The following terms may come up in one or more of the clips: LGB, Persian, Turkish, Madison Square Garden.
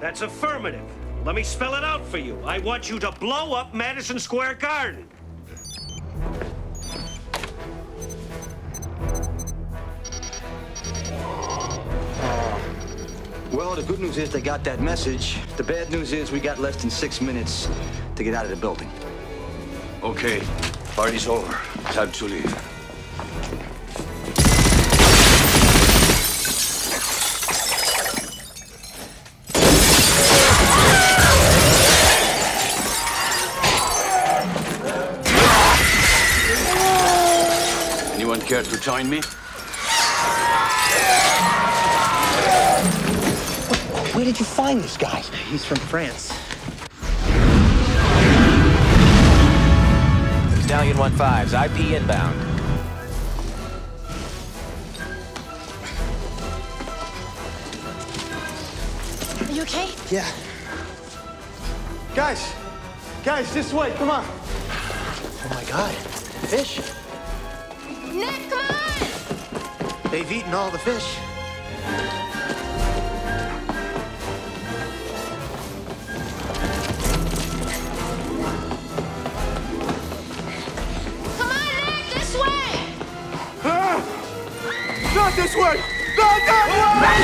That's affirmative. Let me spell it out for you. I want you to blow up Madison Square Garden. Well, the good news is they got that message. The bad news is we got less than 6 minutes to get out of the building. Okay, party's over. Time to leave. Anyone care to join me? Where did you find this guy? He's from France. Stallion 15's IP inbound. Are you okay? Yeah. Guys! Guys, this way, come on! Oh my God, fish! Nick, come on! They've eaten all the fish. Not this way! Not that way!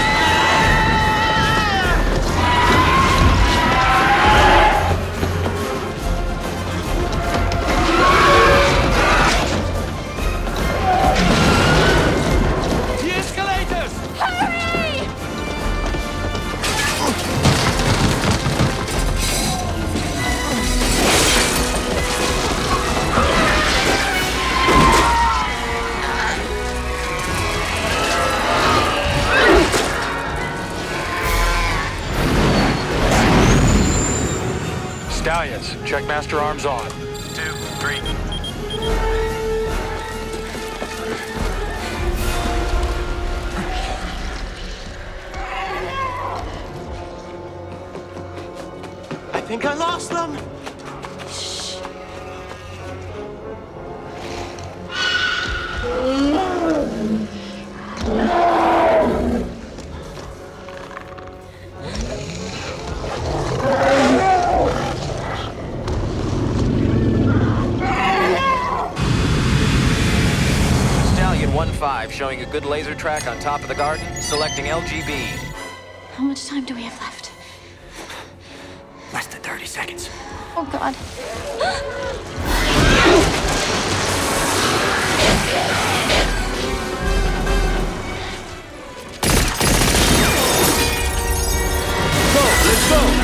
The escalators! Hurry! Stallions, check master arms on. 2, 3. I think I lost them. Shh. Showing a good laser track on top of the garden, selecting LGB. How much time do we have left? Less than 30 seconds. Oh, God. Go, let's go!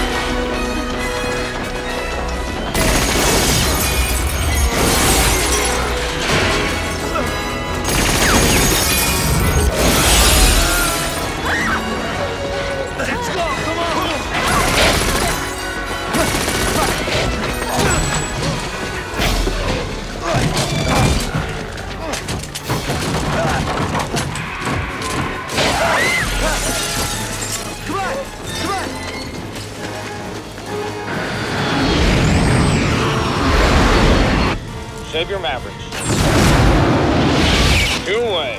Save your Mavericks. 2 way.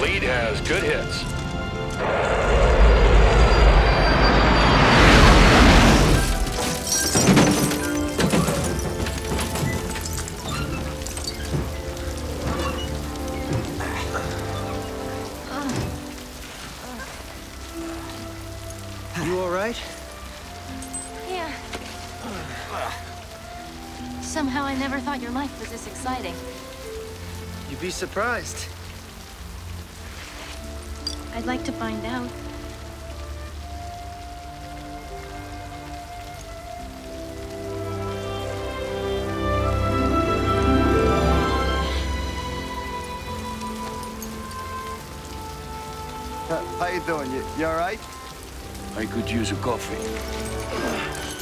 Lead has good hits. You all right? Yeah. Somehow I never thought your life was this exciting. You'd be surprised. I'd like to find out. How you doing? You all right? I could use a coffee.